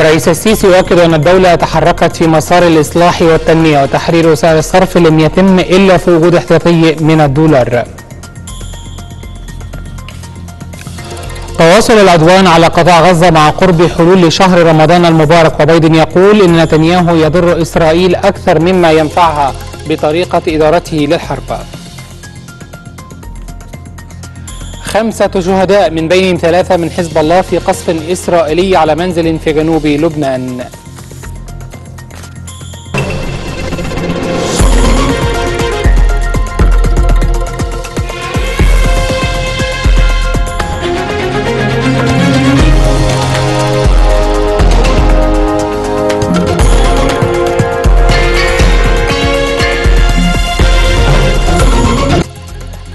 الرئيس السيسي يؤكد أن الدولة تحركت في مسار الإصلاح والتنمية وتحرير سعر الصرف لم يتم إلا في وجود احتياطي من الدولار. تواصل العدوان على قطاع غزة مع قرب حلول شهر رمضان المبارك، وبايدن يقول إن نتنياهو يضر إسرائيل أكثر مما ينفعها بطريقة إدارته للحرب. 5 شهداء من بينهم 3 من حزب الله في قصف إسرائيلي على منزل في جنوب لبنان.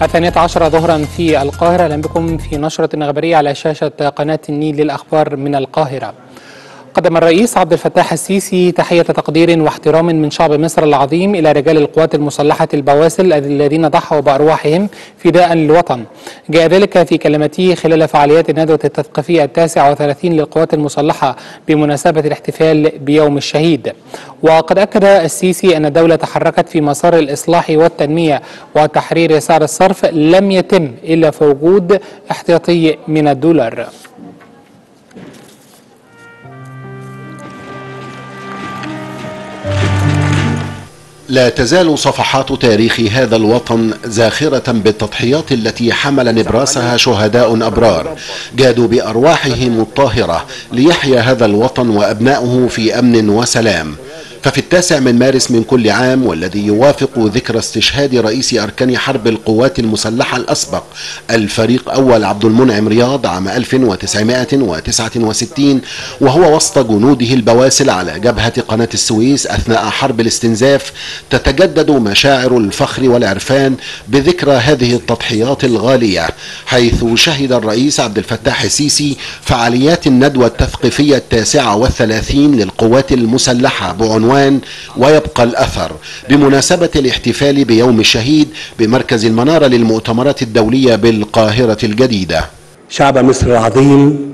الثانية 12 ظهرا في القاهرة. أهلا بكم في نشرة خبرية على شاشة قناة النيل للأخبار من القاهرة. قدم الرئيس عبد الفتاح السيسي تحية تقدير واحترام من شعب مصر العظيم إلى رجال القوات المسلحة البواسل الذين ضحوا بأرواحهم فداء للوطن. جاء ذلك في كلمته خلال فعاليات الندوة التثقيفية 39 للقوات المسلحة بمناسبة الاحتفال بيوم الشهيد. وقد أكد السيسي أن الدولة تحركت في مسار الإصلاح والتنمية وتحرير سعر الصرف لم يتم إلا في وجود احتياطي من الدولار. لا تزال صفحات تاريخ هذا الوطن زاخرة بالتضحيات التي حمل نبراسها شهداء أبرار جادوا بأرواحهم الطاهرة ليحيا هذا الوطن وأبنائه في أمن وسلام. ففي 9 مارس من كل عام، والذي يوافق ذكرى استشهاد رئيس أركان حرب القوات المسلحة الأسبق الفريق أول عبد المنعم رياض عام 1969 وهو وسط جنوده البواسل على جبهة قناة السويس أثناء حرب الاستنزاف، تتجدد مشاعر الفخر والعرفان بذكرى هذه التضحيات الغالية، حيث شهد الرئيس عبد الفتاح السيسي فعاليات الندوة التثقيفية 39 للقوات المسلحة بعنوان ويبقى الأثر بمناسبة الاحتفال بيوم الشهيد بمركز المنارة للمؤتمرات الدولية بالقاهرة الجديدة. شعب مصر العظيم،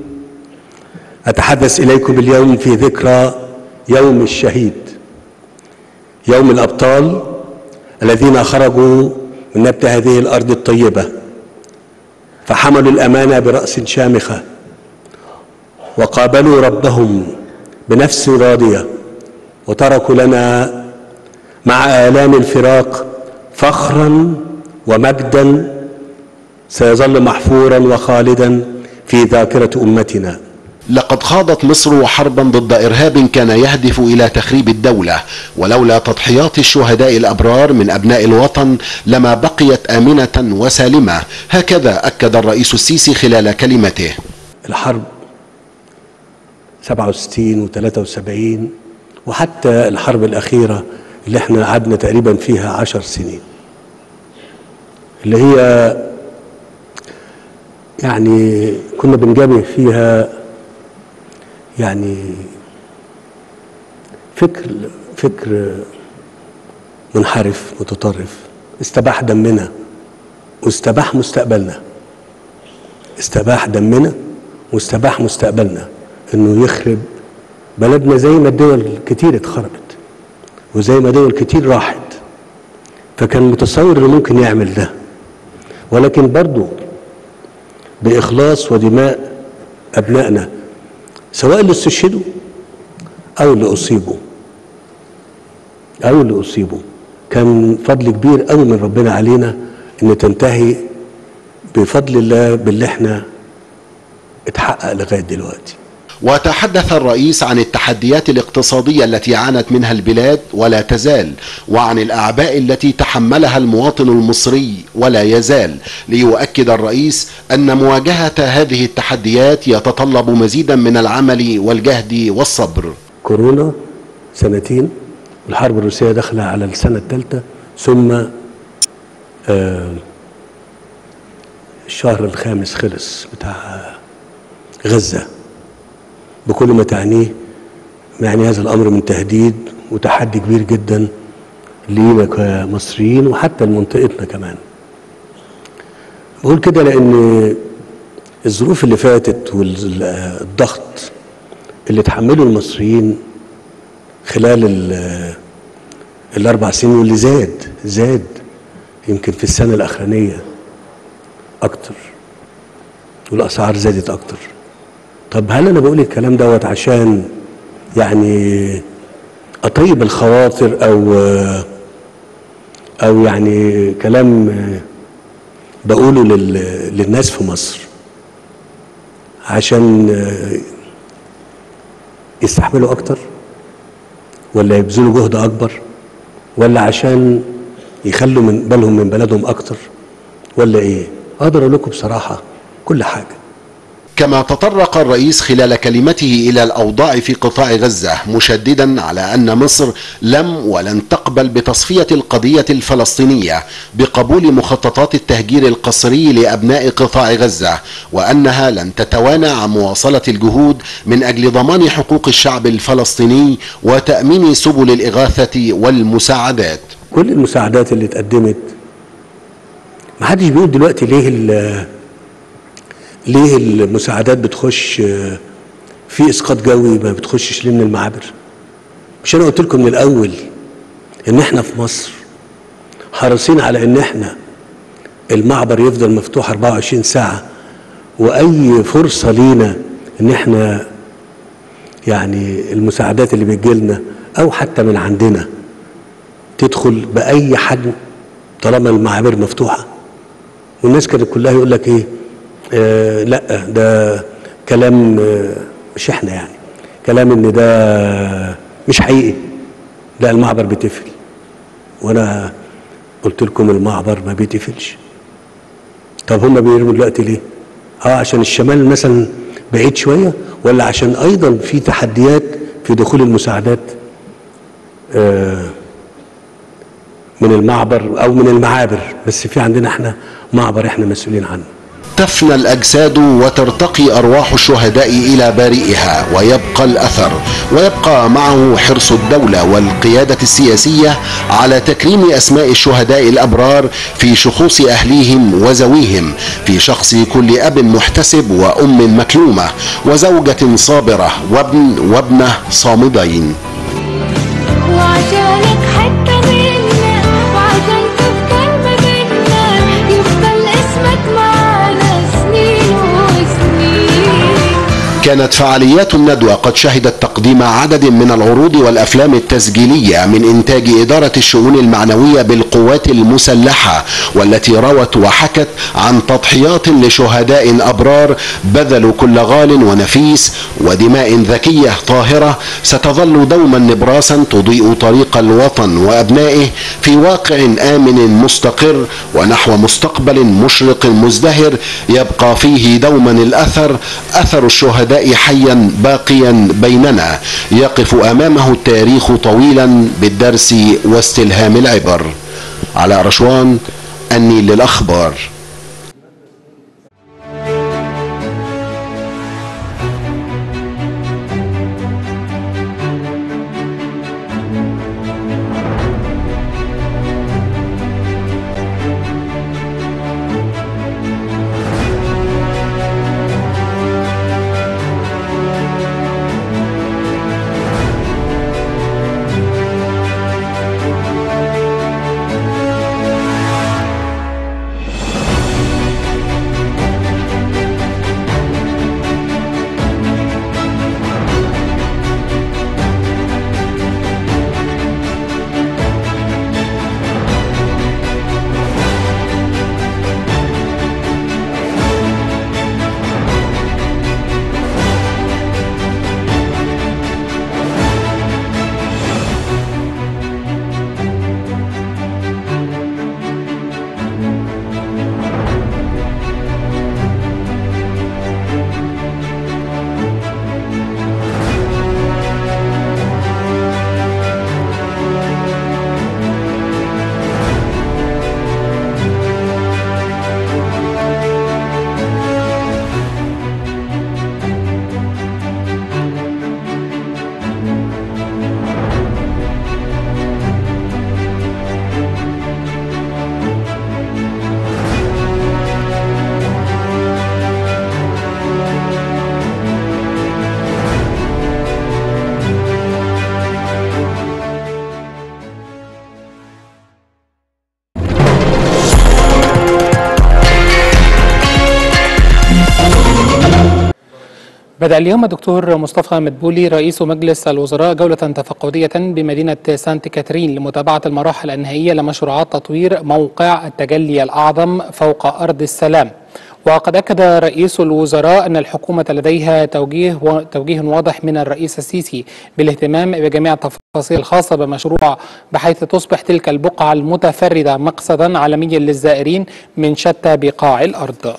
أتحدث إليكم اليوم في ذكرى يوم الشهيد، يوم الأبطال الذين خرجوا من نبت هذه الأرض الطيبة فحملوا الأمانة برأس شامخة وقابلوا ربهم بنفس راضية، وتركوا لنا مع آلام الفراق فخرا ومجدا سيظل محفورا وخالدا في ذاكرة أمتنا. لقد خاضت مصر حربا ضد إرهاب كان يهدف إلى تخريب الدولة، ولولا تضحيات الشهداء الأبرار من أبناء الوطن لما بقيت آمنة وسالمة. هكذا أكد الرئيس السيسي خلال كلمته. الحرب 67 و73 وحتى الحرب الأخيرة اللي احنا قعدنا تقريبا فيها 10 سنين، اللي هي يعني كنا بنجمع فيها يعني فكر منحرف متطرف استباح دمنا واستباح مستقبلنا، انه يخرب بلدنا زي ما الدول كتير اتخربت وزي ما دول كتير راحت. فكان متصور انه ممكن يعمل ده، ولكن برضو باخلاص ودماء ابنائنا سواء اللي استشهدوا او اللي اصيبوا كان فضل كبير قوي من ربنا علينا ان تنتهي بفضل الله باللي احنا اتحقق لغايه دلوقتي. وتحدث الرئيس عن التحديات الاقتصادية التي عانت منها البلاد ولا تزال، وعن الأعباء التي تحملها المواطن المصري ولا يزال، ليؤكد الرئيس أن مواجهة هذه التحديات يتطلب مزيدا من العمل والجهد والصبر. كورونا 2 سنين، والحرب الروسية داخلة على السنة 3، ثم الشهر 5 خلص بتاع غزة بكل ما تعنيه. يعني هذا الأمر من تهديد وتحدي كبير جدا لينا كمصريين وحتى لمنطقتنا كمان. بقول كده لأن الظروف اللي فاتت والضغط اللي تحمله المصريين خلال الاربع سنين، واللي زاد يمكن في السنه الاخرانيه اكتر، والاسعار زادت اكتر. طب هل انا بقول الكلام دوت عشان يعني اطيب الخواطر او يعني كلام بقوله للناس في مصر عشان يستحملوا اكتر، ولا يبذلوا جهد اكبر، ولا عشان يخلوا من بالهم من بلدهم اكتر، ولا ايه؟ اقدر اقول لكم بصراحه كل حاجه. كما تطرق الرئيس خلال كلمته إلى الأوضاع في قطاع غزة، مشددا على أن مصر لم ولن تقبل بتصفية القضية الفلسطينية بقبول مخططات التهجير القسري لأبناء قطاع غزة، وأنها لن تتوانى عن مواصلة الجهود من أجل ضمان حقوق الشعب الفلسطيني وتأمين سبل الإغاثة والمساعدات. كل المساعدات اللي اتقدمت محدش بيقول دلوقتي ليه المساعدات بتخش في اسقاط جوي، ما بتخشش ليه من المعابر؟ مش انا قلت لكم من الاول ان احنا في مصر حريصين على ان احنا المعبر يفضل مفتوح 24 ساعه، واي فرصه لينا ان احنا يعني المساعدات اللي بتجيلنا او حتى من عندنا تدخل باي حجم طالما المعابر مفتوحه. والناس كانت كلها يقول لك ايه؟ لا ده كلام، مش احنا يعني كلام ان ده مش حقيقي، ده المعبر بيتقفل. وانا قلت لكم المعبر ما بيتقفلش. طب هم بيرموا دلوقتي ليه؟ عشان الشمال مثلا بعيد شويه، ولا عشان ايضا في تحديات في دخول المساعدات من المعبر او من المعابر، بس في عندنا احنا معبر احنا مسؤولين عنه. تفنى الأجساد وترتقي أرواح الشهداء إلى بارئها، ويبقى الأثر، ويبقى معه حرص الدولة والقيادة السياسية على تكريم أسماء الشهداء الأبرار في شخوص أهليهم وزويهم، في شخص كل أب محتسب وأم مكلومة وزوجة صابرة وابن وابنة صامدين. كانت فعاليات الندوة قد شهدت تقديم عدد من العروض والأفلام التسجيلية من إنتاج إدارة الشؤون المعنوية بالقوات المسلحة، والتي روت وحكت عن تضحيات لشهداء أبرار بذلوا كل غال ونفيس، ودماء ذكية طاهرة ستظل دوما نبراسا تضيء طريق الوطن وأبنائه في واقع آمن مستقر ونحو مستقبل مشرق مزدهر يبقى فيه دوما الأثر، أثر الشهداء حيا باقيا بيننا، يقف أمامه التاريخ طويلا بالدرس واستلهام العبر. على رشوان، النيل للأخبار. بدأ اليوم دكتور مصطفى مدبولي رئيس مجلس الوزراء جولة تفقدية بمدينة سانت كاترين لمتابعة المراحل النهائية لمشروعات تطوير موقع التجلي الأعظم فوق أرض السلام. وقد أكد رئيس الوزراء أن الحكومة لديها توجيه واضح من الرئيس السيسي بالاهتمام بجميع التفاصيل الخاصة بمشروع بحيث تصبح تلك البقعة المتفردة مقصدا عالميا للزائرين من شتى بقاع الأرض.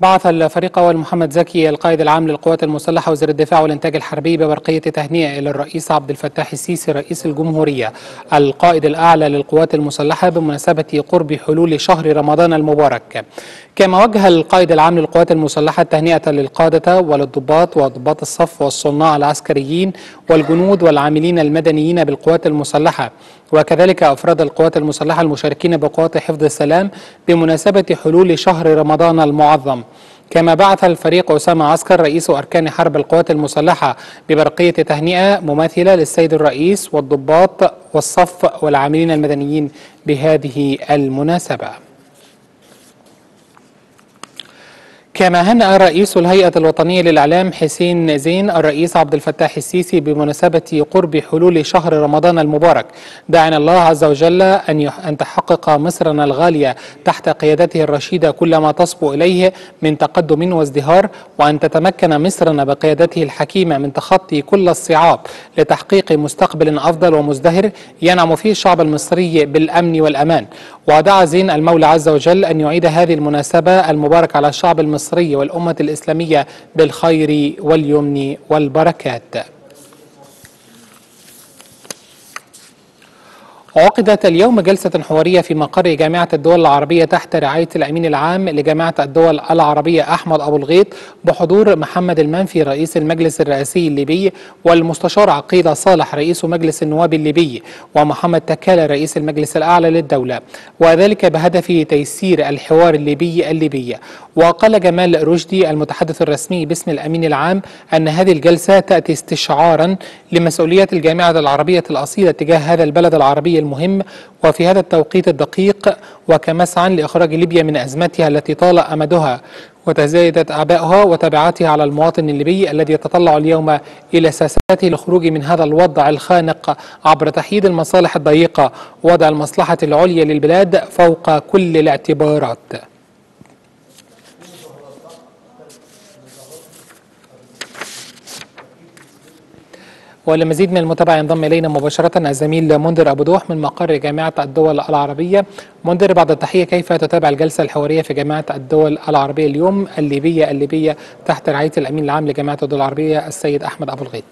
بعث الفريق أول محمد زكي القائد العام للقوات المسلحة وزير الدفاع والإنتاج الحربي ببرقية تهنئة إلى الرئيس عبد الفتاح السيسي رئيس الجمهورية القائد الأعلى للقوات المسلحة بمناسبة قرب حلول شهر رمضان المبارك. كما وجه القائد العام للقوات المسلحة تهنئة للقادة وللضباط وضباط الصف والصناع العسكريين والجنود والعاملين المدنيين بالقوات المسلحة وكذلك أفراد القوات المسلحة المشاركين بقوات حفظ السلام بمناسبة حلول شهر رمضان المعظم. كما بعث الفريق أسامة عسكر رئيس أركان حرب القوات المسلحة ببرقية تهنئة مماثلة للسيد الرئيس والضباط والصف والعاملين المدنيين بهذه المناسبة. كما هنأ رئيس الهيئة الوطنية للإعلام حسين زين الرئيس عبد الفتاح السيسي بمناسبة قرب حلول شهر رمضان المبارك، داعيا الله عز وجل أن تحقق مصرنا الغالية تحت قيادته الرشيدة كل ما تصبو إليه من تقدم وازدهار، وأن تتمكن مصرنا بقيادته الحكيمة من تخطي كل الصعاب لتحقيق مستقبل أفضل ومزدهر ينعم فيه الشعب المصري بالأمن والأمان. ودعا زين المولى عز وجل أن يعيد هذه المناسبة المباركة على الشعب المصري والأمة الإسلامية بالخير واليمن والبركات. عقدت اليوم جلسة حوارية في مقر جامعة الدول العربية تحت رعاية الأمين العام لجامعة الدول العربية أحمد أبو الغيط بحضور محمد المنفي رئيس المجلس الرئاسي الليبي والمستشار عقيل صالح رئيس مجلس النواب الليبي ومحمد تكالة رئيس المجلس الأعلى للدولة، وذلك بهدف تيسير الحوار الليبي. وقال جمال رشدي المتحدث الرسمي باسم الأمين العام أن هذه الجلسة تأتي استشعارا لمسؤولية الجامعة العربية الأصيلة تجاه هذا البلد العربي المهم وفي هذا التوقيت الدقيق، وكمسعى لإخراج ليبيا من أزمتها التي طال أمدها وتزايدت أعباؤها وتبعاتها على المواطن الليبي الذي يتطلع اليوم إلى ساساته للخروج من هذا الوضع الخانق عبر تحييد المصالح الضيقة ووضع المصلحة العليا للبلاد فوق كل الاعتبارات. ولمزيد من المتابعة ينضم إلينا مباشرة الزميل منذر أبو دوح من مقر جامعة الدول العربية. منذر، بعد التحية، كيف تتابع الجلسة الحوارية في جامعة الدول العربية اليوم الليبية تحت رعاية الأمين العام لجامعة الدول العربية السيد أحمد أبو الغيط؟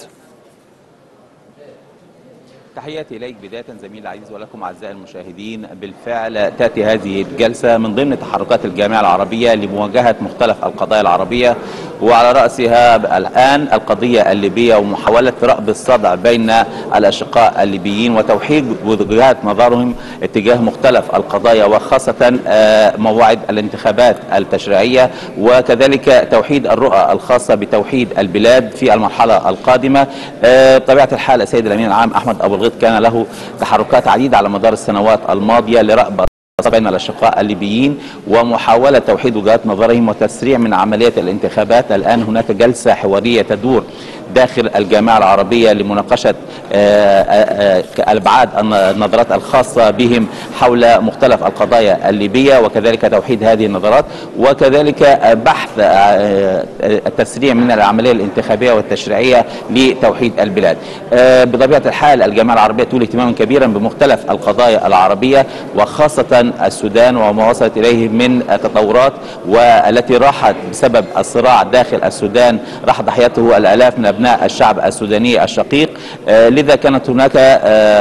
تحياتي إليك بداية زميل العزيز ولكم أعزائي المشاهدين. بالفعل تأتي هذه الجلسة من ضمن تحركات الجامعة العربية لمواجهة مختلف القضايا العربية وعلى رأسها الآن القضية الليبية ومحاولة رأب الصدع بين الأشقاء الليبيين وتوحيد وجهات نظرهم اتجاه مختلف القضايا وخاصة موعد الانتخابات التشريعية، وكذلك توحيد الرؤى الخاصة بتوحيد البلاد في المرحلة القادمة. بطبيعة الحال السيد الأمين العام أحمد أبو الغيط كان له تحركات عديدة على مدار السنوات الماضية لرأب بين الأشقاء الليبيين ومحاولة توحيد وجهات نظرهم وتسريع من عملية الانتخابات. الآن هناك جلسة حوارية تدور داخل الجامعة العربية لمناقشة أبعاد النظرات الخاصة بهم حول مختلف القضايا الليبية وكذلك توحيد هذه النظرات، وكذلك بحث التسريع من العملية الانتخابية والتشريعية لتوحيد البلاد. بطبيعة الحال الجامعة العربية تولي اهتماما كبيرا بمختلف القضايا العربية وخاصة السودان وما وصلت إليه من تطورات، والتي راحت بسبب الصراع داخل السودان راح ضحيته الآلاف من أبناء الشعب السوداني الشقيق. لذا كانت هناك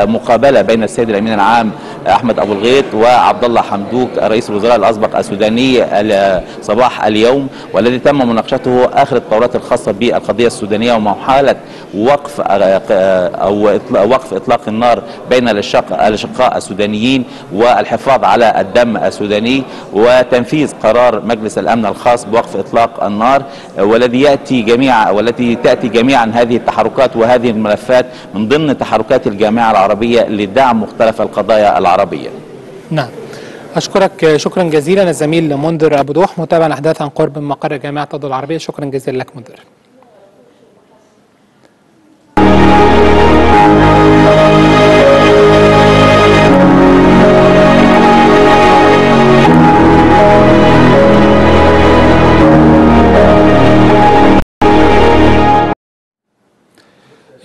مقابلة بين السيد الأمين العام أحمد أبو الغيط وعبد الله حمدوك رئيس الوزراء الأسبق السوداني صباح اليوم، والذي تم مناقشته آخر التطورات الخاصة بالقضية السودانية ومحاولة وقف أو وقف إطلاق النار بين الأشقاء السودانيين والحفاظ على الدم السوداني وتنفيذ قرار مجلس الأمن الخاص بوقف إطلاق النار، والذي والتي تأتي جميعا هذه التحركات وهذه الملفات من ضمن تحركات الجامعة العربية لدعم مختلف القضايا العربية. نعم، أشكرك شكرا جزيلا الزميل منذر أبو دوح متابع الأحداث عن قرب من مقر جامعة الدول العربية. شكرا جزيلا لك منذر.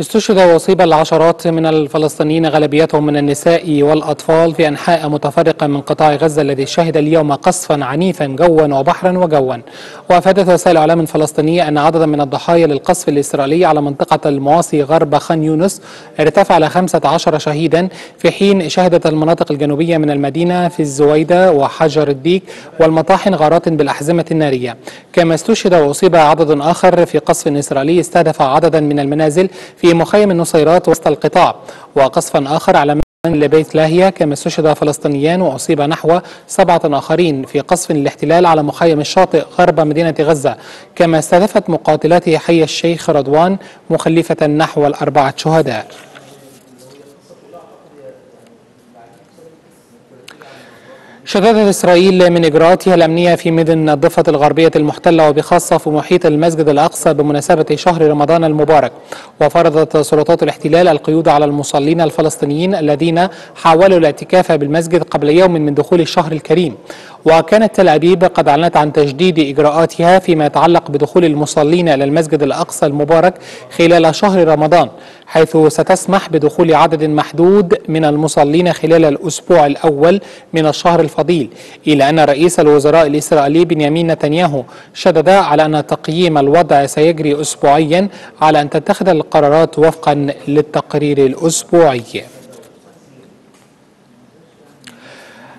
استشهد واصيب العشرات من الفلسطينيين غالبيتهم من النساء والأطفال في أنحاء متفرقة من قطاع غزة الذي شهد اليوم قصفا عنيفا جوا وبحرا وجوا. وأفادت وسائل إعلام فلسطينية أن عددا من الضحايا للقصف الإسرائيلي على منطقة المواسي غرب خان يونس ارتفع إلى 15 شهيدا، في حين شهدت المناطق الجنوبية من المدينة في الزويدة وحجر الديك والمطاحن غارات بالأحزمة النارية. كما استشهد واصيب عدد آخر في قصف إسرائيلي استهدف عددا من المنازل في مخيم النصيرات وسط القطاع، وقصفا آخر على منزل بيت لاهية. كما استشهد فلسطينيان وأصيب نحو 7 آخرين في قصف الاحتلال على مخيم الشاطئ غرب مدينة غزة. كما استهدفت مقاتلات حي الشيخ رضوان مخلفة نحو 4 شهداء. شددت إسرائيل من إجراءاتها الأمنية في مدن الضفة الغربية المحتلة وبخاصة في محيط المسجد الأقصى بمناسبة شهر رمضان المبارك، وفرضت سلطات الاحتلال القيود على المصلين الفلسطينيين الذين حاولوا الاعتكاف بالمسجد قبل يوم من دخول الشهر الكريم. وكانت تل أبيب قد أعلنت عن تجديد إجراءاتها فيما يتعلق بدخول المصلين إلى المسجد الأقصى المبارك خلال شهر رمضان، حيث ستسمح بدخول عدد محدود من المصلين خلال الأسبوع الأول من الشهر الفضيل. إلى أن رئيس الوزراء الإسرائيلي بنيامين نتنياهو شدد على أن تقييم الوضع سيجري أسبوعيا على أن تتخذ القرارات وفقا للتقرير الأسبوعي.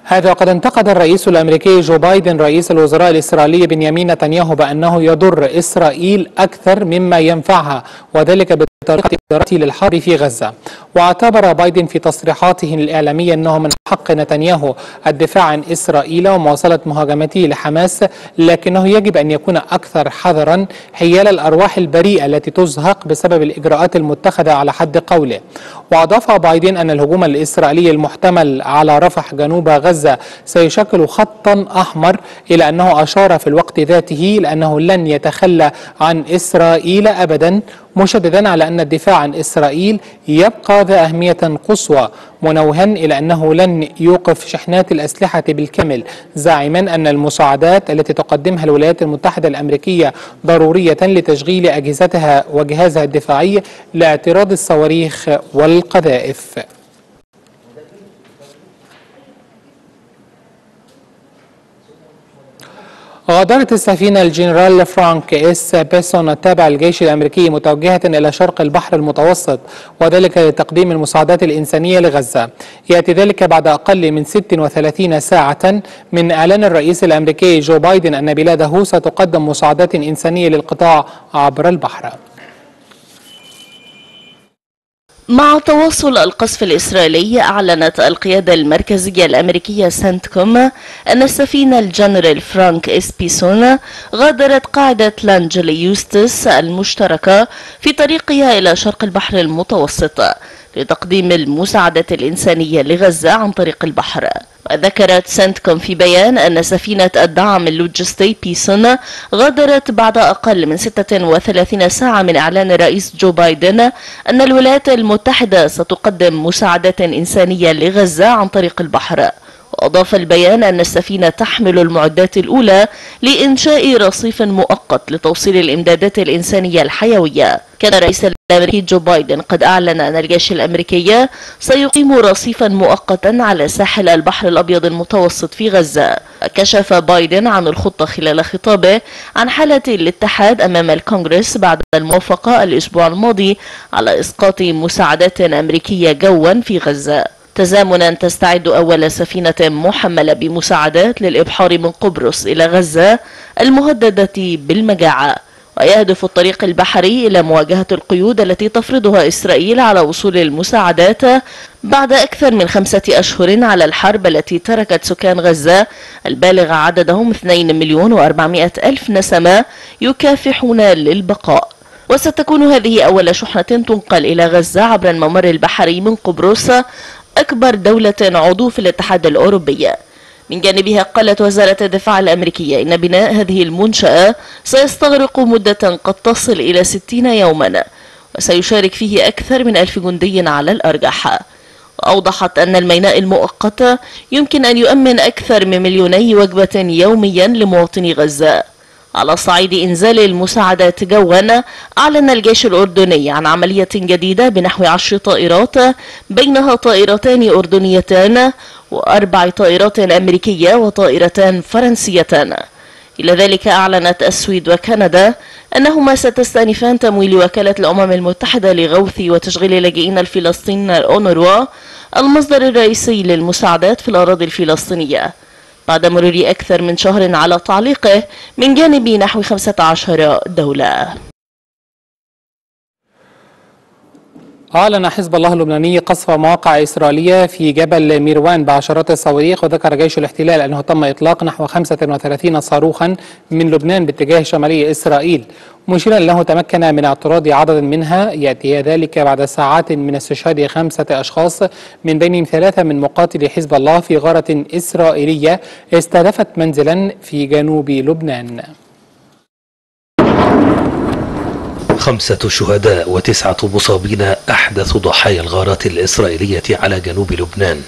هذا وقد انتقد الرئيس الأمريكي جو بايدن رئيس الوزراء الإسرائيلي بنيامين نتنياهو بأنه يضر إسرائيل أكثر مما ينفعها، وذلك بطريقة إدارته للحرب في غزة. واعتبر بايدن في تصريحاته الإعلامية أنه من حق نتنياهو الدفاع عن إسرائيل ومواصلة مهاجمته لحماس، لكنه يجب أن يكون أكثر حذرا حيال الأرواح البريئة التي تزهق بسبب الإجراءات المتخذة على حد قوله. وأضاف بايدن أن الهجوم الإسرائيلي المحتمل على رفح جنوب غزة سيشكل خطا أحمر، إلى أنه أشار في الوقت ذاته لأنه لن يتخلى عن إسرائيل أبدا، مشددا على أن الدفاع عن إسرائيل يبقى ذا أهمية قصوى، منوها إلى أنه لن يوقف شحنات الأسلحة بالكامل، زاعما أن المساعدات التي تقدمها الولايات المتحدة الأمريكية ضرورية لتشغيل أجهزتها وجهازها الدفاعي لاعتراض الصواريخ والقذائف. غادرت السفينة الجنرال فرانك إس بيسون التابع للجيش الأمريكي متوجهة إلى شرق البحر المتوسط، وذلك لتقديم المساعدات الإنسانية لغزة. يأتي ذلك بعد أقل من 36 ساعة من إعلان الرئيس الأمريكي جو بايدن أن بلاده ستقدم مساعدات إنسانية للقطاع عبر البحر. مع تواصل القصف الإسرائيلي، أعلنت القيادة المركزية الأمريكية سنتكوم أن السفينة الجنرال فرانك إس بيسون غادرت قاعدة لانجلي يوستس المشتركة في طريقها إلى شرق البحر المتوسط لتقديم المساعدات الإنسانية لغزة عن طريق البحر. وذكرت سنتكوم في بيان أن سفينة الدعم اللوجستي بيسون غادرت بعد أقل من 36 ساعة من إعلان الرئيس جو بايدن أن الولايات المتحدة ستقدم مساعدات إنسانية لغزة عن طريق البحر. وأضاف البيان أن السفينة تحمل المعدات الأولى لإنشاء رصيف مؤقت لتوصيل الإمدادات الإنسانية الحيوية. كان الرئيس الأمريكي جو بايدن قد أعلن أن الجيش الأمريكي سيقيم رصيفا مؤقتا على ساحل البحر الأبيض المتوسط في غزة. وكشف بايدن عن الخطة خلال خطابه عن حالة الاتحاد أمام الكونغرس بعد الموافقة الأسبوع الماضي على إسقاط مساعدات أمريكية جوا في غزة، تزامنا تستعد أول سفينة محملة بمساعدات للإبحار من قبرص إلى غزة المهددة بالمجاعة. ويهدف الطريق البحري إلى مواجهة القيود التي تفرضها إسرائيل على وصول المساعدات بعد أكثر من 5 أشهر على الحرب التي تركت سكان غزة البالغ عددهم 2,400,000 نسمة يكافحون للبقاء. وستكون هذه أول شحنة تنقل إلى غزة عبر الممر البحري من قبرص، أكبر دولة عضو في الاتحاد الأوروبي. من جانبها قالت وزارة الدفاع الأمريكية إن بناء هذه المنشأة سيستغرق مدة قد تصل إلى 60 يوما، وسيشارك فيه أكثر من 1000 جندي على الأرجح. وأوضحت أن الميناء المؤقت يمكن أن يؤمن أكثر من 2 مليون وجبة يوميا لمواطني غزة. على صعيد إنزال المساعدات جوا، أعلن الجيش الأردني عن عملية جديدة بنحو 10 طائرات، بينها 2 طائرات أردنية و4 طائرات أمريكية و2 طائرات فرنسية. إلى ذلك أعلنت السويد وكندا أنهما ستستأنفان تمويل وكالة الأمم المتحدة لغوث وتشغيل اللاجئين الفلسطينيين الأونروا، المصدر الرئيسي للمساعدات في الأراضي الفلسطينية، بعد مرور أكثر من شهر على تعليقه من جانب نحو 15 دولة. أعلن حزب الله اللبناني قصف مواقع إسرائيلية في جبل ميروان بعشرات الصواريخ، وذكر جيش الاحتلال أنه تم إطلاق نحو 35 صاروخا من لبنان باتجاه شمالي إسرائيل، مشيرا أنه تمكن من اعتراض عدد منها. يأتي ذلك بعد ساعات من استشهاد 5 أشخاص، من بينهم 3 من مقاتلي حزب الله، في غارة إسرائيلية استهدفت منزلا في جنوب لبنان. 5 شهداء و9 مصابين أحدث ضحايا الغارات الإسرائيلية على جنوب لبنان.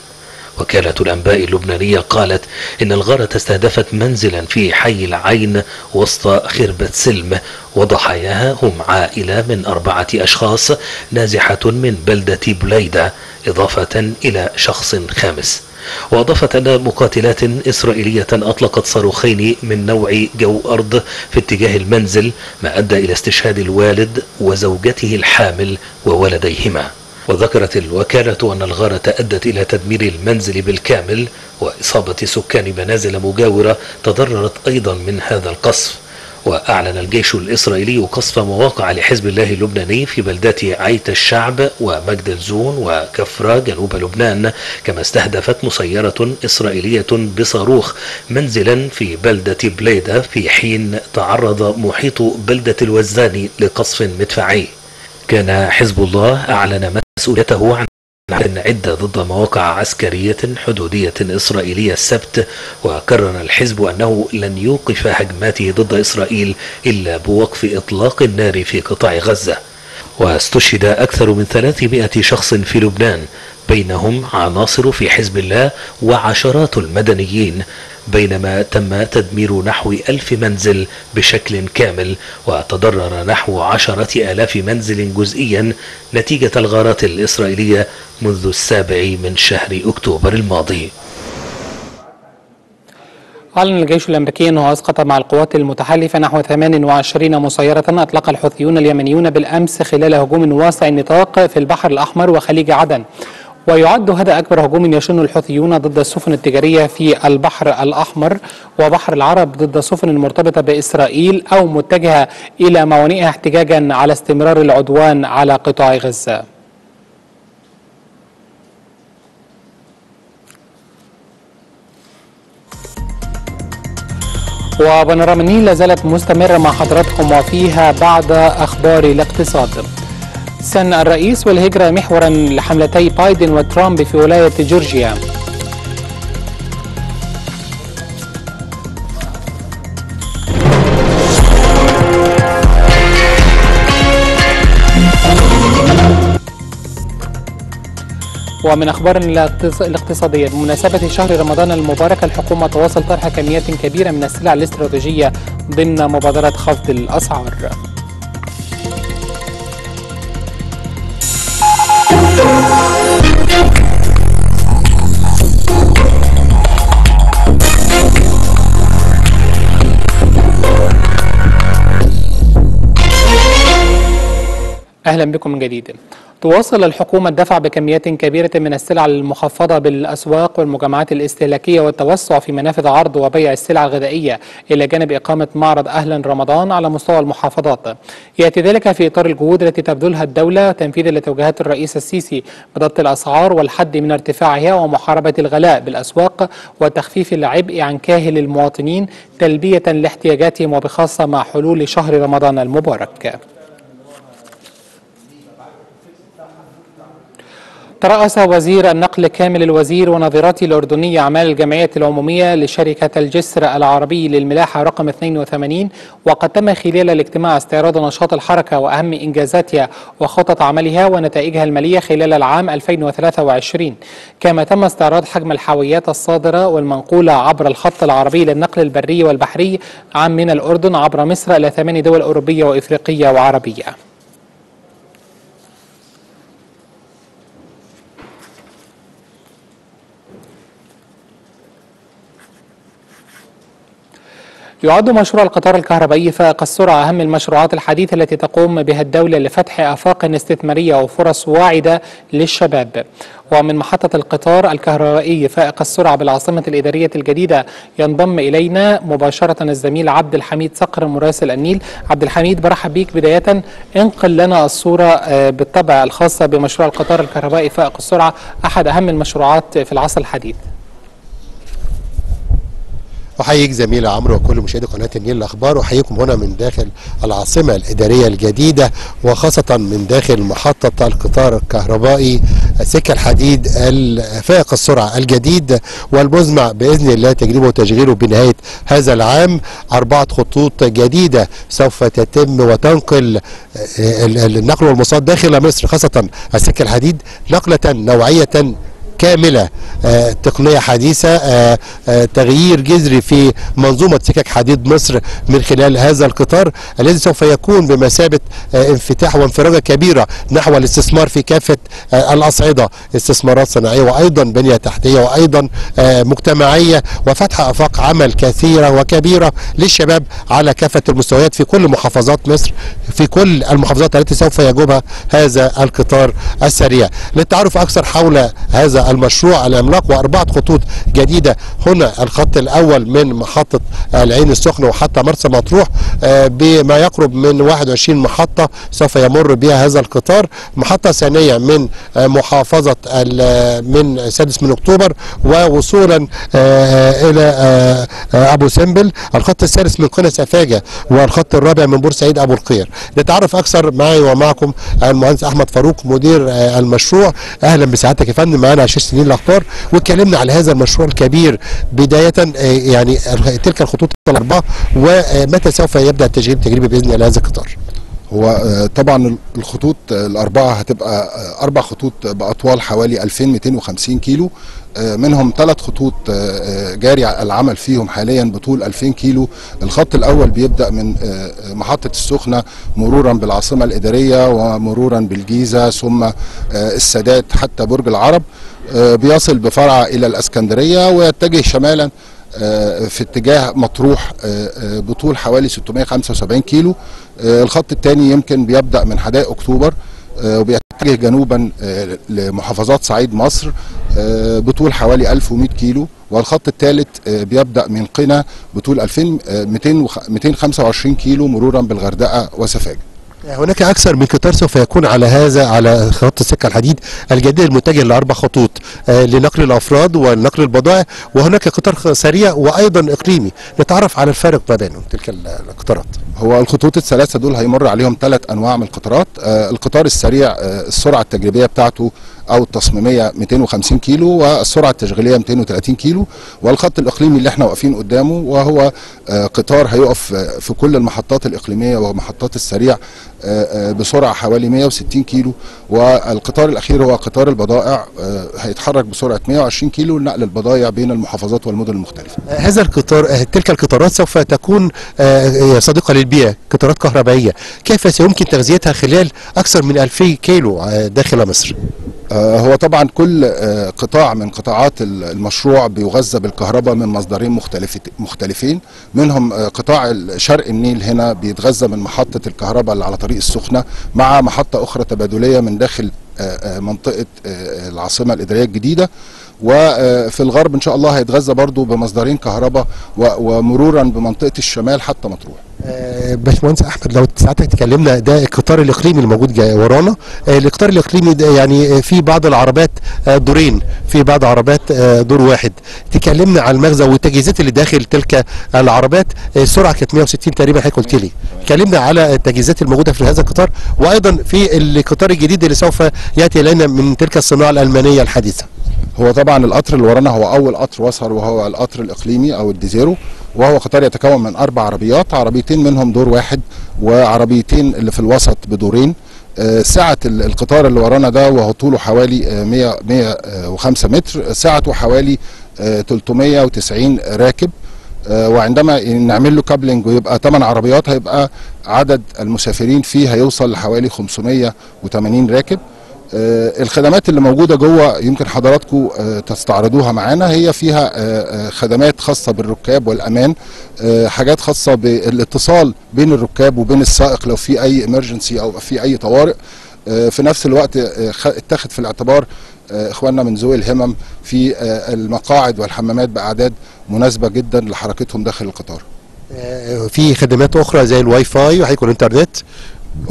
وكالة الأنباء اللبنانية قالت إن الغارة استهدفت منزلا في حي العين وسط خربة سلم، وضحاياها هم عائلة من 4 أشخاص نازحة من بلدة بليدة، إضافة إلى شخص خامس. وأضافت أن مقاتلات إسرائيلية أطلقت صاروخين من نوع جو أرض في اتجاه المنزل، ما أدى إلى استشهاد الوالد وزوجته الحامل وولديهما. وذكرت الوكالة أن الغارة أدت إلى تدمير المنزل بالكامل، وإصابة سكان منازل مجاورة تضررت أيضا من هذا القصف. وأعلن الجيش الإسرائيلي قصف مواقع لحزب الله اللبناني في بلدات عيت الشعب ومجد الزون وكفرة جنوب لبنان، كما استهدفت مسيرة إسرائيلية بصاروخ منزلا في بلدة بليدة، في حين تعرض محيط بلدة الوزاني لقصف مدفعي. كان حزب الله أعلن مسؤوليته عن عدة ضد مواقع عسكرية حدودية إسرائيلية السبت، وكرر الحزب أنه لن يوقف هجماته ضد إسرائيل إلا بوقف إطلاق النار في قطاع غزة. واستشهد أكثر من 300 شخص في لبنان، بينهم عناصر في حزب الله وعشرات المدنيين، بينما تم تدمير نحو 1000 منزل بشكل كامل، وتضرر نحو 10,000 منزل جزئيا نتيجة الغارات الإسرائيلية منذ 7 من شهر أكتوبر الماضي. أعلن الجيش الأمريكي أنه أسقط مع القوات المتحالفة نحو 28 مسيرة أطلق الحوثيون اليمنيون بالأمس خلال هجوم واسع النطاق في البحر الأحمر وخليج عدن. ويعد هذا أكبر هجوم يشن الحوثيون ضد السفن التجارية في البحر الأحمر وبحر العرب ضد السفن المرتبطة بإسرائيل أو متجهة إلى موانئها احتجاجا على استمرار العدوان على قطاع غزة. وبانوراما النيل لازالت مستمرة مع حضراتكم وفيها بعد أخبار الاقتصاد. سن الرئيس والهجرة محورا لحملتي بايدن وترامب في ولاية جورجيا. ومن أخبارنا الاقتصادية، بمناسبة شهر رمضان المبارك الحكومة تواصل طرح كميات كبيرة من السلع الاستراتيجية ضمن مبادرة خفض الأسعار. أهلا بكم من جديد. تواصل الحكومة الدفع بكميات كبيرة من السلع المخفضة بالأسواق والمجمعات الاستهلاكية والتوسع في منافذ عرض وبيع السلع الغذائية، إلى جانب إقامة معرض أهلا رمضان على مستوى المحافظات. يأتي ذلك في إطار الجهود التي تبذلها الدولة تنفيذا لتوجيهات الرئيس السيسي بضبط الأسعار والحد من ارتفاعها ومحاربة الغلاء بالأسواق وتخفيف العبء عن كاهل المواطنين تلبية لاحتياجاتهم، وبخاصة مع حلول شهر رمضان المبارك. ترأس وزير النقل كامل الوزير ونظيرته الأردنية أعمال الجمعية العمومية لشركة الجسر العربي للملاحة رقم 82، وقد تم خلال الاجتماع استعراض نشاط الحركة وأهم إنجازاتها وخطط عملها ونتائجها المالية خلال العام 2023، كما تم استعراض حجم الحاويات الصادرة والمنقولة عبر الخط العربي للنقل البري والبحري من الأردن عبر مصر إلى 8 دول أوروبية وإفريقية وعربية. يعد مشروع القطار الكهربائي فائق السرعة أهم المشروعات الحديثة التي تقوم بها الدولة لفتح آفاق استثمارية وفرص واعدة للشباب. ومن محطة القطار الكهربائي فائق السرعة بالعاصمة الإدارية الجديدة ينضم إلينا مباشرة الزميل عبد الحميد صقر مراسل النيل. عبد الحميد، برحب بيك. بداية انقل لنا الصورة بالطبع الخاصة بمشروع القطار الكهربائي فائق السرعة، أحد أهم المشروعات في العصر الحديث. أحييك زميلي عمرو وكل مشاهدي قناة النيل الأخبار، وأحييكم هنا من داخل العاصمة الإدارية الجديدة وخاصة من داخل محطة القطار الكهربائي سكة الحديد الفائق السرعة الجديد والمزمع بإذن الله تجريبه وتشغيله بنهاية هذا العام. 4 خطوط جديدة سوف تتم وتنقل النقل والمصاد داخل مصر، خاصة السكة الحديد، نقلة نوعية كاملة، تقنية حديثة، تغيير جذري في منظومة سكك حديد مصر من خلال هذا القطار الذي سوف يكون بمثابة انفتاح وانفراجة كبيرة نحو الاستثمار في كافة الأصعدة، استثمارات صناعية وأيضا بنية تحتية وأيضا مجتمعية، وفتح آفاق عمل كثيرة وكبيرة للشباب على كافة المستويات في كل محافظات مصر، في كل المحافظات التي سوف يجوبها هذا القطار السريع. للتعرف أكثر حول هذا المشروع العملاق و4 خطوط جديدة، هنا الخط الأول من محطة العين السخنة وحتى مرسى مطروح بما يقرب من 21 محطة سوف يمر بها هذا القطار، محطة ثانية من محافظة من 6 أكتوبر ووصولا إلى أبو سمبل، الخط الثالث من قنا سفاجة، والخط الرابع من بورسعيد أبو القير. نتعرف أكثر معي ومعكم المهندس أحمد فاروق مدير المشروع. أهلا بسعادتك يا فندم معانا على شاشة النيل الأخبار، واتكلمنا على هذا المشروع الكبير بداية، يعني تلك الخطوط الأربعة ومتى سوف يبدأ التشغيل التجريبي بإذن الله هذا القطار؟ هو طبعا الخطوط الأربعة هتبقى 4 خطوط بأطوال حوالي 2250 كيلو، منهم 3 خطوط جاري العمل فيهم حاليا بطول 2000 كيلو. الخط الاول بيبدا من محطه السخنه مرورا بالعاصمه الاداريه ومرورا بالجيزه ثم السادات حتى برج العرب، بيصل بفرع الى الاسكندريه ويتجه شمالا في اتجاه مطروح بطول حوالي 675 كيلو. الخط الثاني يمكن بيبدأ من حدائق أكتوبر وبيتجه جنوبا لمحافظات صعيد مصر بطول حوالي 1100 كيلو، والخط الثالث بيبدأ من قنا بطول 2225 كيلو مرورا بالغردقة وسفاجة. هناك أكثر من قطار سوف يكون على هذا على خط السكة الحديد الجديد المتجه لأربع خطوط لنقل الأفراد ونقل البضائع، وهناك قطار سريع وأيضا إقليمي. نتعرف على الفارق ما بينهم تلك القطارات. هو الخطوط الثلاثة دول هيمر عليهم ثلاث أنواع من القطارات. القطار السريع السرعة التجريبية بتاعته أو التصميمية 250 كيلو، والسرعة التشغيلية 230 كيلو، والخط الإقليمي اللي احنا واقفين قدامه وهو قطار هيقف في كل المحطات الإقليمية ومحطات السريع بسرعة حوالي 160 كيلو، والقطار الأخير هو قطار البضائع هيتحرك بسرعة 120 كيلو لنقل البضائع بين المحافظات والمدن المختلفة. هذا القطار تلك القطارات سوف تكون صديقة للبيئة، قطارات كهربائية، كيف سيمكن تغذيتها خلال أكثر من 2000 كيلو داخل مصر؟ هو طبعا كل قطاع من قطاعات المشروع بيغذى بالكهرباء من مصدرين مختلفين، منهم قطاع شرق النيل هنا بيتغذى من محطة الكهرباء اللي على طريق السخنة مع محطة أخرى تبادلية من داخل منطقة العاصمة الإدارية الجديدة، وفي الغرب إن شاء الله هيتغذى برضو بمصدرين كهرباء ومرورا بمنطقة الشمال حتى مطروح. باشمهندس احمد، لو ساعتك تكلمنا ده القطار الاقليمي الموجود ورانا. القطار الاقليمي ده يعني في بعض العربات دورين، في بعض عربات دور واحد. تكلمنا على المغزى والتجهيزات اللي داخل تلك العربات. السرعه كانت 160 تقريبا حضرتك قلت لي. كلمنا على التجهيزات الموجوده في هذا القطار، وايضا في القطار الجديد اللي سوف ياتي الينا من تلك الصناعه الالمانيه الحديثه. هو طبعا القطر اللي ورانا هو اول قطر وصل، وهو القطر الاقليمي او الديزيرو، وهو قطار يتكون من 4 عربيات، عربيتين منهم دور واحد وعربيتين اللي في الوسط بدورين. سعة القطار اللي ورانا ده وهو طوله حوالي 105 متر، سعته حوالي 390 راكب، وعندما نعمل له كابلنج ويبقى 8 عربيات هيبقى عدد المسافرين فيه هيوصل لحوالي 580 راكب. الخدمات اللي موجودة جوه يمكن حضراتكم تستعرضوها معانا، هي فيها خدمات خاصة بالركاب والأمان، حاجات خاصة بالاتصال بين الركاب وبين السائق لو في أي إمرجنسي أو في أي طوارئ. في نفس الوقت اتخذ في الاعتبار إخواننا من ذوي الهمم في المقاعد والحمامات بأعداد مناسبة جدا لحركتهم داخل القطار. في خدمات أخرى زي الواي فاي وهيكون الإنترنت.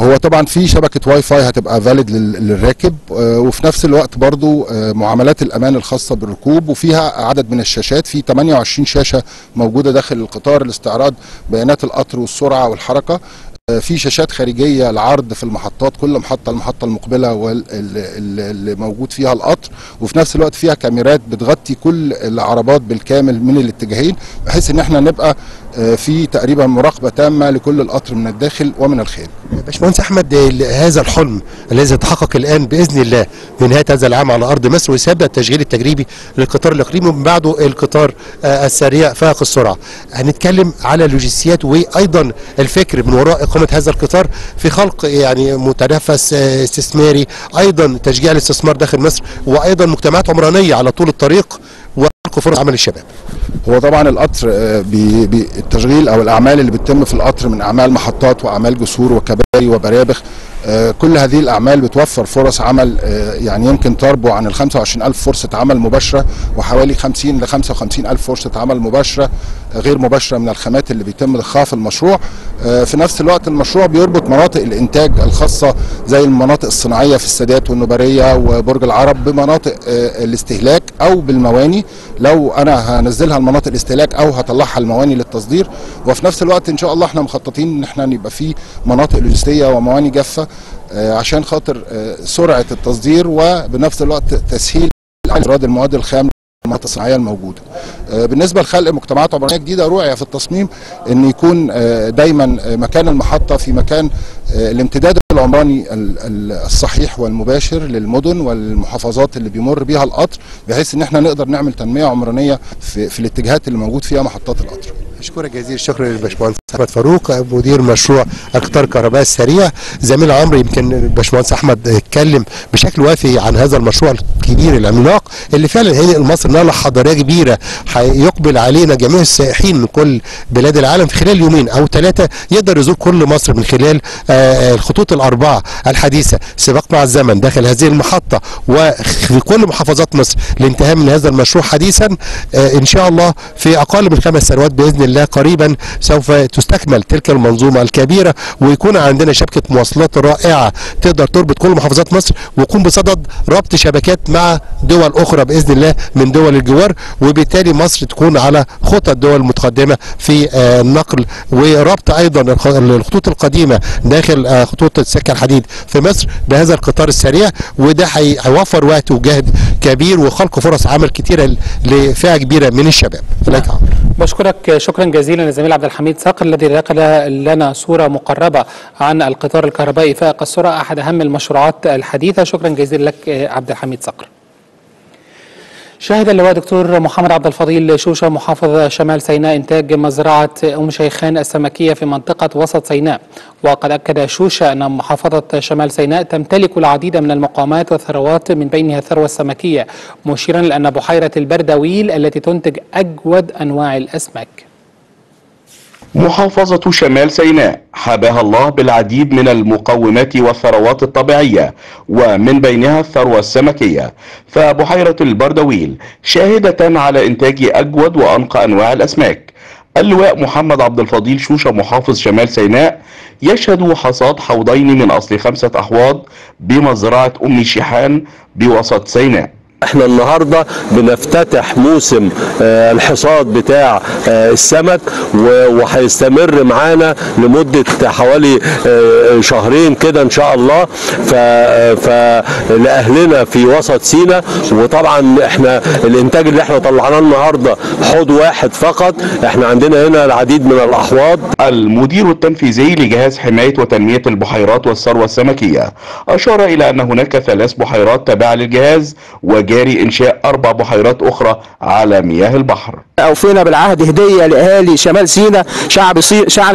هو طبعا في شبكه واي فاي هتبقى فاليد للراكب، وفي نفس الوقت برضو معاملات الامان الخاصه بالركوب، وفيها عدد من الشاشات، في 28 شاشه موجوده داخل القطار لاستعراض بيانات القطر والسرعه والحركه، في شاشات خارجيه العرض في المحطات، كل محطه المحطه المقبله واللي موجود فيها القطر، وفي نفس الوقت فيها كاميرات بتغطي كل العربات بالكامل من الاتجاهين، بحيث ان احنا نبقى في تقريبا مراقبه تامه لكل القطر من الداخل ومن الخارج. باشمهندس احمد، هذا الحلم الذي يتحقق الان باذن الله في نهايه هذا العام على ارض مصر، وسيبدا التشغيل التجريبي للقطار الاقليمي ومن بعده القطار السريع فائق السرعه. هنتكلم على اللوجستيات وايضا الفكر من وراء اقامه هذا القطار في خلق يعني متنفس استثماري، ايضا تشجيع الاستثمار داخل مصر، وايضا مجتمعات عمرانيه على طول الطريق وخلق فرص عمل الشباب. هو طبعا القطر بالتشغيل او الاعمال اللي بتتم في القطر من اعمال محطات واعمال جسور وكباري وبرابخ، كل هذه الاعمال بتوفر فرص عمل، يعني يمكن تربو عن ال 25000 فرصه عمل مباشره وحوالي 50 ل 55000 فرصه عمل مباشره غير مباشره من الخامات اللي بيتم ضخها في المشروع. في نفس الوقت المشروع بيربط مناطق الانتاج الخاصه زي المناطق الصناعيه في السادات والنوبريه وبرج العرب بمناطق الاستهلاك او بالمواني، لو انا هنزلها المناطق الاستهلاك او هطلعها المواني للتصدير. وفي نفس الوقت ان شاء الله احنا مخططين ان احنا يبقى في مناطق لوجستيه ومواني جافه عشان خاطر سرعه التصدير، وبنفس الوقت تسهيل استيراد المواد الخام المناطق الصناعيه الموجوده. بالنسبه لخلق مجتمعات عمرانيه جديده، روعي في التصميم ان يكون دايما مكان المحطه في مكان الامتداد العمراني الصحيح والمباشر للمدن والمحافظات اللي بيمر بيها القطر، بحيث ان احنا نقدر نعمل تنميه عمرانيه في الاتجاهات اللي موجود فيها محطات القطر. أشكرك جزيل الشكر للباشمهندس أحمد فاروق مدير مشروع القطار الكهربائي السريع. زميل عمرو يمكن الباشمهندس أحمد اتكلم بشكل وافي عن هذا المشروع الكبير العملاق اللي فعلا هينقل مصر نقلة حضارية كبيرة، هيقبل علينا جميع السائحين من كل بلاد العالم في خلال يومين أو ثلاثة يقدر يزور كل مصر من خلال الخطوط الأربعة الحديثة سباق مع الزمن داخل هذه المحطة وفي كل محافظات مصر لانتهاء من هذا المشروع حديثا. إن شاء الله في أقل من 5 سنوات بإذن الله قريبا سوف تستكمل تلك المنظومة الكبيرة ويكون عندنا شبكة مواصلات رائعة تقدر تربط كل محافظات مصر ويكون بصدد ربط شبكات مع دول أخرى بإذن الله من دول الجوار، وبالتالي مصر تكون على خطى الدول المتقدمة في النقل وربط أيضا الخطوط القديمة داخل خطوط السكة الحديد في مصر بهذا القطار السريع، وده هيوفر وقت وجهد كبير وخلق فرص عمل كتيرة لفئة كبيرة من الشباب. لك عمرو. بشكرك شكرا جزيلا للزميل عبد الحميد صقر الذي نقل لنا صورة مقربة عن القطار الكهربائي فائق السرعة أحد أهم المشروعات الحديثة. شكرا جزيلا لك عبد الحميد صقر. شهد اللواء دكتور محمد عبد الفضيل شوشة محافظ شمال سيناء إنتاج مزرعة أم شيخان السمكية في منطقة وسط سيناء، وقد أكد شوشة أن محافظة شمال سيناء تمتلك العديد من المقامات والثروات من بينها الثروة السمكية، مشيرا لأن بحيرة البردويل التي تنتج أجود أنواع الأسماك. محافظة شمال سيناء حباها الله بالعديد من المقومات والثروات الطبيعية ومن بينها الثروة السمكية، فبحيرة البردويل شاهدة على إنتاج أجود وأنقى أنواع الأسماك. اللواء محمد عبد الفضيل شوشة محافظ شمال سيناء يشهد حصاد حوضين من أصل 5 أحواض بمزرعة أم شيحان بوسط سيناء. احنا النهاردة بنفتتح موسم الحصاد بتاع السمك وهيستمر معانا لمدة حوالي 2 شهر كده ان شاء الله لأهلنا في وسط سيناء. وطبعا احنا الانتاج اللي احنا طلعناه النهاردة حوض واحد فقط، احنا عندنا هنا العديد من الاحواض. المدير التنفيذي لجهاز حماية وتنمية البحيرات والثروة السمكية اشار الى ان هناك 3 بحيرات تابعة للجهاز جاري إنشاء 4 بحيرات أخرى على مياه البحر. أوفينا بالعهد هدية لأهالي شمال سيناء شعب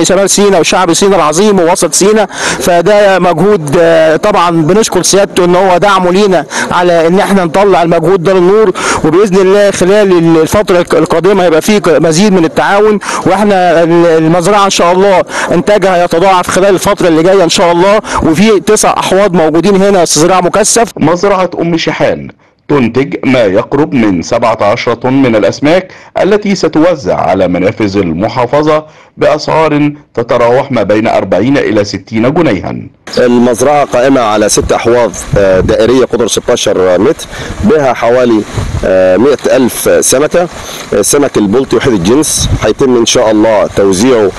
شمال سيناء وشعب سيناء العظيم ووسط سيناء، فده مجهود طبعا بنشكر سيادته إن هو دعمه لينا على إن إحنا نطلع المجهود ده للنور، وبإذن الله خلال الفترة القادمة هيبقى فيه مزيد من التعاون، وإحنا المزرعة إن شاء الله إنتاجها يتضاعف خلال الفترة اللي جاية إن شاء الله، وفي 9 أحواض موجودين هنا استزراع مكثف. مزرعة أم شيحان تنتج ما يقرب من 17 طن من الأسماك التي ستوزع على منافذ المحافظة بأسعار تتراوح ما بين 40 إلى 60 جنيها. المزرعة قائمة على 6 أحواض دائرية قدر 16 متر بها حوالي 100,000 سمكة. السمك البلطي وحيد الجنس هيتم إن شاء الله توزيعه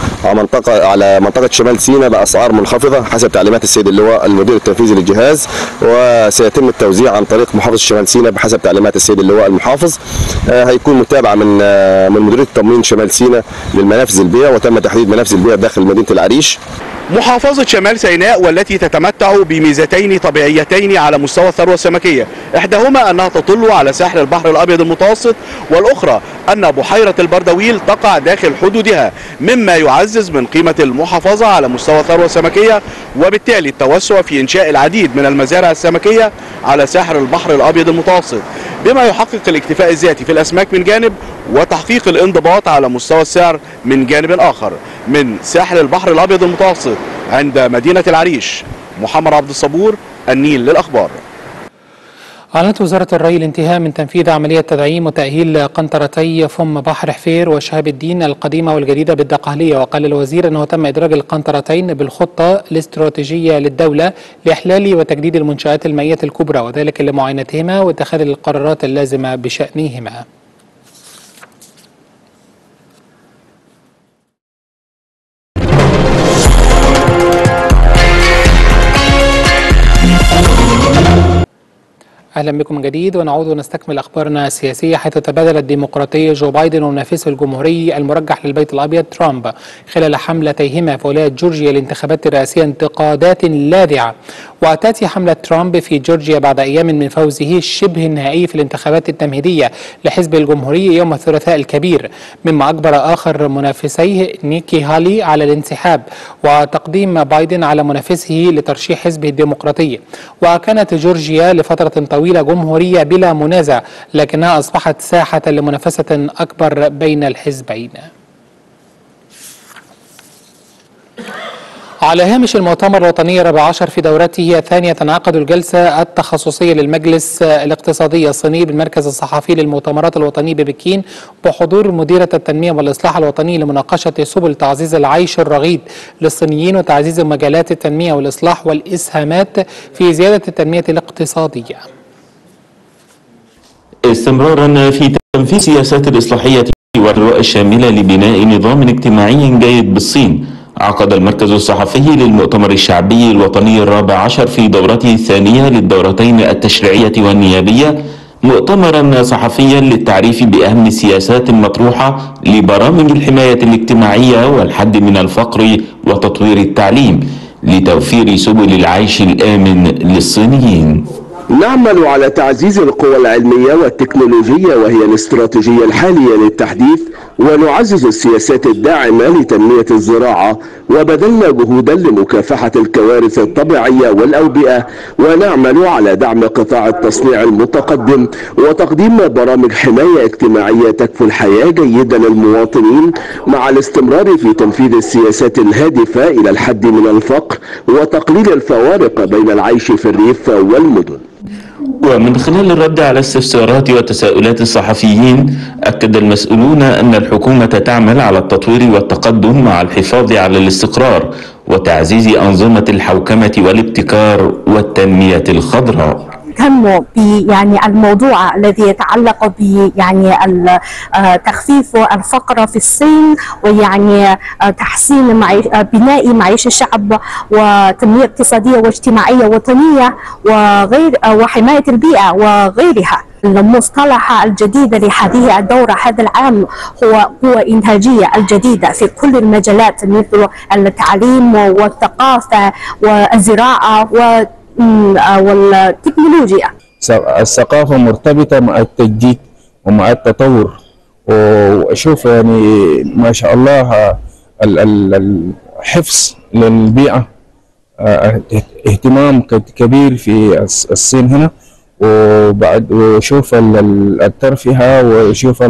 على منطقة شمال سيناء بأسعار منخفضة حسب تعليمات السيد اللواء المدير التنفيذي للجهاز، وسيتم التوزيع عن طريق محافظة شمال سيناء بحسب تعليمات السيد اللواء المحافظ. هيكون متابعة من مديرية التموين شمال سيناء للمنافذ البيع، وتم تحديد منافذ البيع داخل مدينة العريش. محافظة شمال سيناء والتي تتمتع بميزتين طبيعيتين على مستوى الثروة السمكية، إحداهما أنها تطل على ساحل البحر الأبيض المتوسط، والأخرى أن بحيرة البردويل تقع داخل حدودها، مما يعزز من قيمة المحافظة على مستوى الثروة السمكية، وبالتالي التوسع في إنشاء العديد من المزارع السمكية على ساحل البحر الأبيض المتوسط، بما يحقق الاكتفاء الذاتي في الأسماك من جانب وتحقيق الانضباط على مستوى السعر من جانب آخر. من ساحل البحر الأبيض المتوسط عند مدينة العريش، محمد عبد الصبور، النيل للأخبار. أعلنت وزارة الري الانتهاء من تنفيذ عملية تدعيم وتأهيل قنطرتي فم بحر حفير وشهاب الدين القديمة والجديدة بالدقهلية، وقال الوزير أنه تم إدراج القنطرتين بالخطة الاستراتيجية للدولة لإحلال وتجديد المنشآت المائية الكبرى، وذلك لمعاينتهما واتخاذ القرارات اللازمة بشأنهما. أهلا بكم من جديد، ونعود ونستكمل أخبارنا السياسية، حيث تبادل الديمقراطي جو بايدن ومنافسه الجمهوري المرجح للبيت الأبيض ترامب خلال حملتيهما في ولاية جورجيا الانتخابات الرئاسية انتقادات لاذعة. وتأتي حملة ترامب في جورجيا بعد أيام من فوزه الشبه النهائي في الانتخابات التمهيدية لحزب الجمهوري يوم الثلاثاء الكبير، مما أجبر آخر منافسيه نيكي هالي على الانسحاب وتقديم بايدن على منافسه لترشيح حزبه الديمقراطي. وكانت جورجيا لفترة طويلة جمهورية بلا منازع، لكنها أصبحت ساحة لمنافسة أكبر بين الحزبين. على هامش المؤتمر الوطني الرابع عشر في دورته الثانية، تنعقد الجلسة التخصصية للمجلس الاقتصادي الصيني بالمركز الصحفي للمؤتمرات الوطني ببكين بحضور مديرة التنمية والإصلاح الوطني لمناقشة سبل تعزيز العيش الرغيد للصينيين وتعزيز مجالات التنمية والإصلاح والإسهامات في زيادة التنمية الاقتصادية. استمرارا في تنفيذ سياسات الإصلاحية والرؤى الشاملة لبناء نظام اجتماعي جيد بالصين، عقد المركز الصحفي للمؤتمر الشعبي الوطني الرابع عشر في دورته الثانية للدورتين التشريعية والنيابية مؤتمرا صحفيا للتعريف بأهم السياسات المطروحة لبرامج الحماية الاجتماعية والحد من الفقر وتطوير التعليم لتوفير سبل العيش الآمن للصينيين. نعمل على تعزيز القوى العلمية والتكنولوجية، وهي الاستراتيجية الحالية للتحديث، ونعزز السياسات الداعمة لتنمية الزراعة، وبذلنا جهودا لمكافحة الكوارث الطبيعية والأوبئة، ونعمل على دعم قطاع التصنيع المتقدم وتقديم برامج حماية اجتماعية تكفل الحياة جيدا للمواطنين، مع الاستمرار في تنفيذ السياسات الهادفة إلى الحد من الفقر وتقليل الفوارق بين العيش في الريف والمدن. ومن خلال الرد على استفسارات وتساؤلات الصحفيين، أكد المسؤولون أن الحكومة تعمل على التطوير والتقدم مع الحفاظ على الاستقرار وتعزيز أنظمة الحوكمة والابتكار والتنمية الخضراء. تهتم الموضوع الذي يتعلق ب تخفيف الفقر في الصين، ويعني تحسين بناء معيشة الشعب وتنمية اقتصادية واجتماعية وطنية وغير وحماية البيئة وغيرها. المصطلح الجديد لهذه الدورة هذا العام هو قوة إنتاجية الجديدة في كل المجالات مثل التعليم والثقافة والزراعة والتكنولوجيا. الثقافة مرتبطة مع التجديد ومع التطور، وأشوف ما شاء الله الحفظ للبيئة اهتمام كبير في الصين هنا، وبعد وأشوف الترفيه وأشوف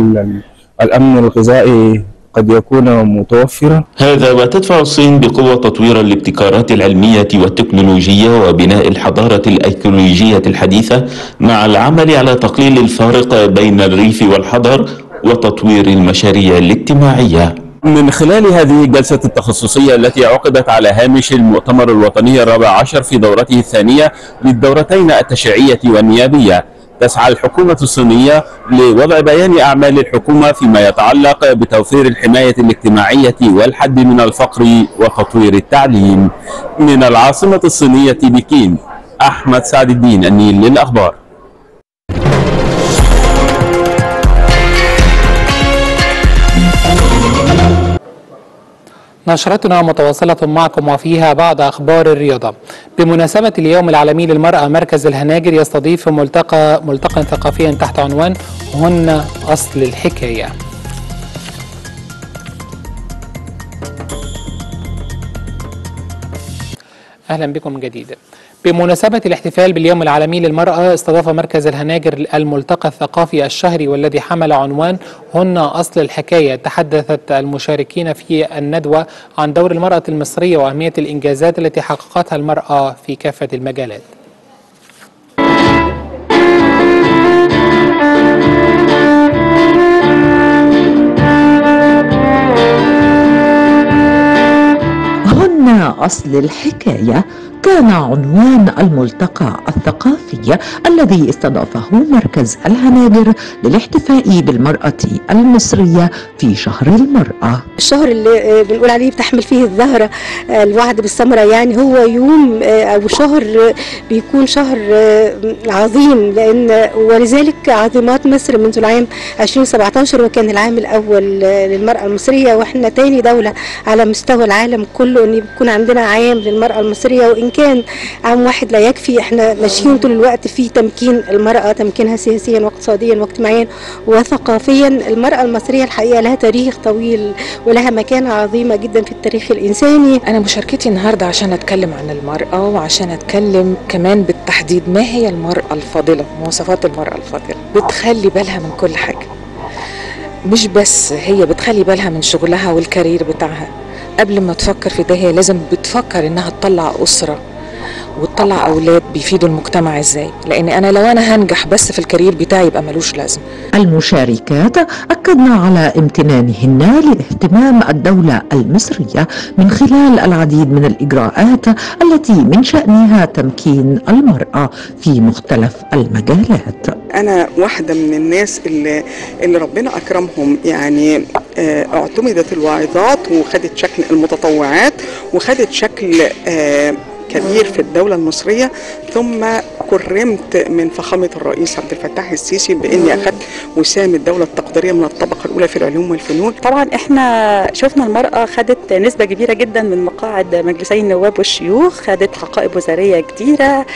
الأمن الغذائي قد يكون متوفرا. هذا وتدفع الصين بقوة تطوير الابتكارات العلمية والتكنولوجية وبناء الحضارة الأيكولوجية الحديثة مع العمل على تقليل الفارق بين الريف والحضر وتطوير المشاريع الاجتماعية. من خلال هذه الجلسة التخصصية التي عقدت على هامش المؤتمر الوطني الرابع عشر في دورته الثانية للدورتين التشريعية والنيابية، تسعى الحكومة الصينية لوضع بيان أعمال الحكومة فيما يتعلق بتوفير الحماية الاجتماعية والحد من الفقر وتطوير التعليم. من العاصمة الصينية بكين، أحمد سعد الدين، النيل للأخبار. نشرتنا متواصلة معكم وفيها بعض أخبار الرياضة. بمناسبة اليوم العالمي للمرأة، مركز الهناجر يستضيف ملتقى ثقافي تحت عنوان هن أصل الحكاية. أهلا بكم من جديد. بمناسبة الاحتفال باليوم العالمي للمرأة، استضاف مركز الهناجر الملتقى الثقافي الشهري والذي حمل عنوان هن أصل الحكاية. تحدثت المشاركين في الندوة عن دور المرأة المصرية وأهمية الإنجازات التي حققتها المرأة في كافة المجالات. هن أصل الحكاية كان عنوان الملتقى الثقافي الذي استضافه مركز الهناجر للاحتفاء بالمرأة المصرية في شهر المرأة. الشهر اللي بنقول عليه بتحمل فيه الزهرة الوعد بالسمرة، يعني هو يوم أو شهر بيكون شهر عظيم، لأن ولذلك عظيمات مصر منذ العام 2017 وكان العام الأول للمرأة المصرية، وإحنا تاني دولة على مستوى العالم كله إن يكون عندنا عام للمرأة المصرية، وإن كان عام واحد لا يكفي. إحنا ماشيين طول الوقت في تمكين المرأة، تمكينها سياسيا واقتصاديا واجتماعيا وثقافيا. المرأة المصرية الحقيقة لها تاريخ طويل ولها مكانة عظيمة جدا في التاريخ الإنساني. أنا مشاركتي النهاردة عشان أتكلم عن المرأة وعشان أتكلم كمان بالتحديد ما هي المرأة الفاضلة، مواصفات المرأة الفاضلة. بتخلي بالها من كل حاجة، مش بس هي بتخلي بالها من شغلها والكارير بتاعها. قبل ما تفكر في ده هي لازم بتفكر انها تطلع اسره وتطلع اولاد بيفيدوا المجتمع ازاي، لان انا لو انا هنجح بس في الكارير بتاعي يبقى ملوش لازمه. المشاركات اكدنا على امتنانهن لاهتمام الدوله المصريه من خلال العديد من الاجراءات التي من شانها تمكين المراه في مختلف المجالات. انا واحده من الناس اللي ربنا اكرمهم، يعني اعتمدت الواعظات وخدت شكل المتطوعات وخدت شكل كبير في الدولة المصرية، ثم كرمت من فخامة الرئيس عبد الفتاح السيسي بإني أخذت وسام الدولة التقديرية من الطبقة الأولى في العلوم والفنون. طبعا احنا شفنا المرأة خدت نسبة كبيرة جدا من مقاعد مجلسي النواب والشيوخ، خدت حقائب وزارية كتيرة،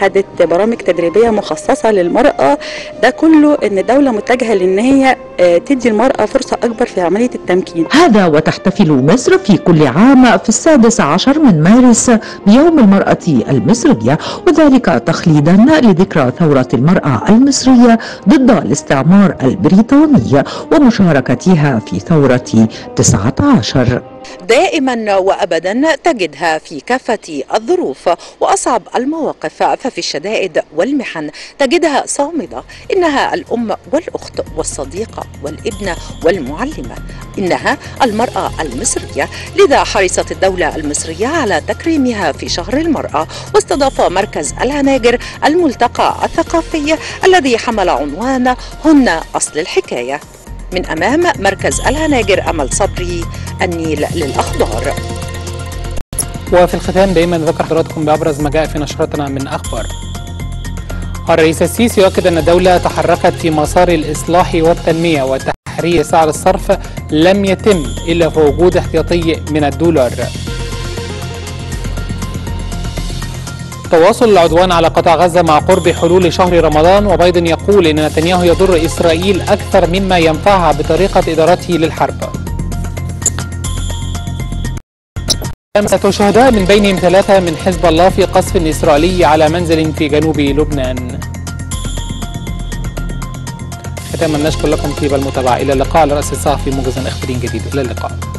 خدت برامج تدريبية مخصصة للمرأة. ده كله إن الدولة متجهة لإن هي تدي المرأة فرصة أكبر في عملية التمكين. هذا وتحتفل مصر في كل عام في 16 من مارس بيوم المرأة المصرية، وذلك تخليدا لذكرى ثورة المرأة المصرية ضد الاستعمار البريطاني ومشاركتها في ثورة 19. دائما وأبدا تجدها في كافة الظروف وأصعب المواقف، ففي الشدائد والمحن تجدها صامدة. إنها الأم والأخت والصديقة والابنة والمعلمة، إنها المرأة المصرية. لذا حرصت الدولة المصرية على تكريمها في شهر المرأة، واستضاف مركز الهناجر الملتقى الثقافي الذي حمل عنوان هن أصل الحكاية. من أمام مركز الهناجر أمل صبري، النيل للأخضر. وفي الختام دايما نذكر حضراتكم بأبرز ما جاء في نشرتنا من أخبار. الرئيس السيسي يؤكد أن الدولة تحركت في مسار الإصلاح والتنمية، وتحرير سعر الصرف لم يتم إلا في وجود احتياطي من الدولار. تواصل العدوان على قطاع غزة مع قرب حلول شهر رمضان، وبايدن يقول إن نتنياهو يضر إسرائيل أكثر مما ينفعها بطريقة إدارته للحرب. 5 شهداء من بينهم 3 من حزب الله في قصف إسرائيلي على منزل في جنوب لبنان. ختاما نشكر لكم طيب المتابعة، إلى اللقاء على رأس الساعة في موجز إخباري جديد. إلى اللقاء.